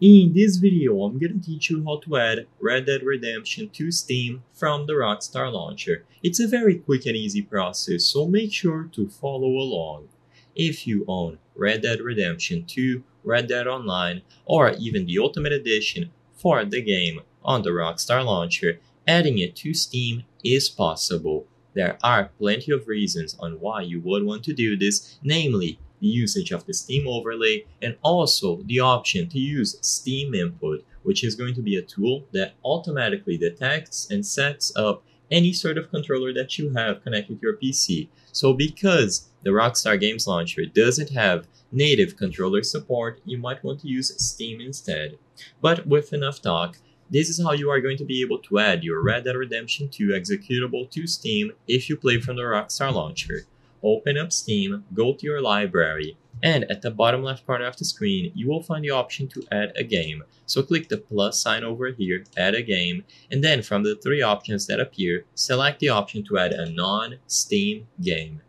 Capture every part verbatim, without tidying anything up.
In this video, I'm gonna teach you how to add Red Dead Redemption to Steam from the Rockstar Launcher. It's a very quick and easy process, so make sure to follow along. If you own Red Dead Redemption two, Red Dead Online, or even the Ultimate Edition for the game on the Rockstar Launcher, adding it to Steam is possible. There are plenty of reasons on why you would want to do this, namely, the usage of the Steam overlay, and also the option to use Steam input, which is going to be a tool that automatically detects and sets up any sort of controller that you have connected to your P C. So because the Rockstar Games Launcher doesn't have native controller support, you might want to use Steam instead. But with enough talk, this is how you are going to be able to add your Red Dead Redemption two executable to Steam if you play from the Rockstar Launcher. Open up Steam, go to your library, and at the bottom left corner of the screen, you will find the option to add a game. So click the plus sign over here, add a game, and then from the three options that appear, select the option to add a non-Steam game.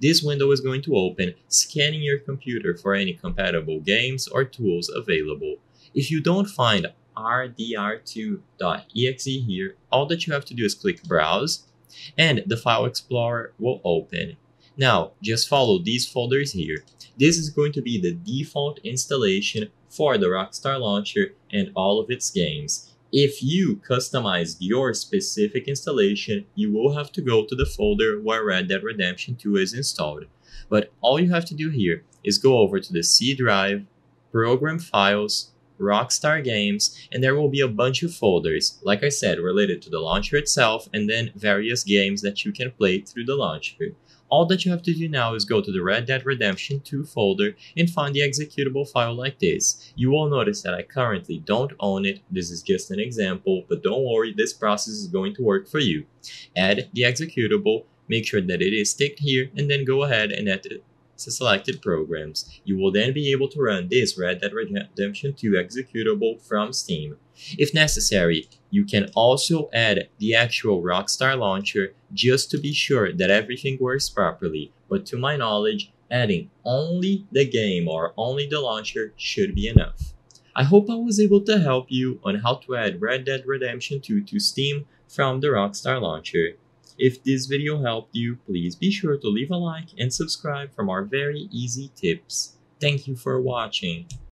This window is going to open, scanning your computer for any compatible games or tools available. If you don't find R D R two dot E X E here, all that you have to do is click Browse, and the File Explorer will open. Now, just follow these folders here. This is going to be the default installation for the Rockstar Launcher and all of its games. If you customize your specific installation, you will have to go to the folder where Red Dead Redemption two is installed. But all you have to do here is go over to the C drive, Program Files, Rockstar Games, and there will be a bunch of folders, like I said, related to the launcher itself, and then various games that you can play through the launcher. All that you have to do now is go to the Red Dead Redemption two folder and find the executable file like this. You will notice that I currently don't own it, this is just an example, but don't worry, this process is going to work for you. Add the executable, make sure that it is ticked here, and then go ahead and add it to selected programs. You will then be able to run this Red Dead Redemption two executable from Steam. If necessary, you can also add the actual Rockstar Launcher just to be sure that everything works properly, but to my knowledge, adding only the game or only the launcher should be enough. I hope I was able to help you on how to add Red Dead Redemption two to Steam from the Rockstar Launcher. If this video helped you, please be sure to leave a like and subscribe for more very easy tips. Thank you for watching.